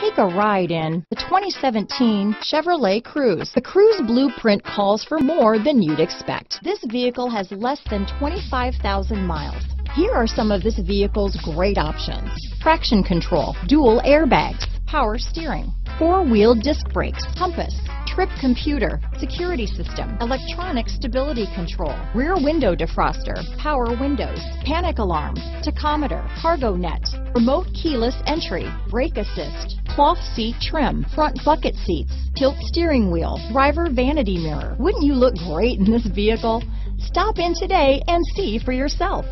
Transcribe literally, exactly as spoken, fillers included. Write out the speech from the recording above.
Take a ride in the twenty seventeen Chevrolet Cruze. The Cruze blueprint calls for more than you'd expect. This vehicle has less than twenty-five thousand miles. Here are some of this vehicle's great options: traction control, dual airbags, power steering, four-wheel disc brakes, compass, trip computer, security system, electronic stability control, rear window defroster, power windows, panic alarm, tachometer, cargo net, remote keyless entry, brake assist, cloth seat trim, front bucket seats, tilt steering wheel, driver vanity mirror. Wouldn't you look great in this vehicle? Stop in today and see for yourself.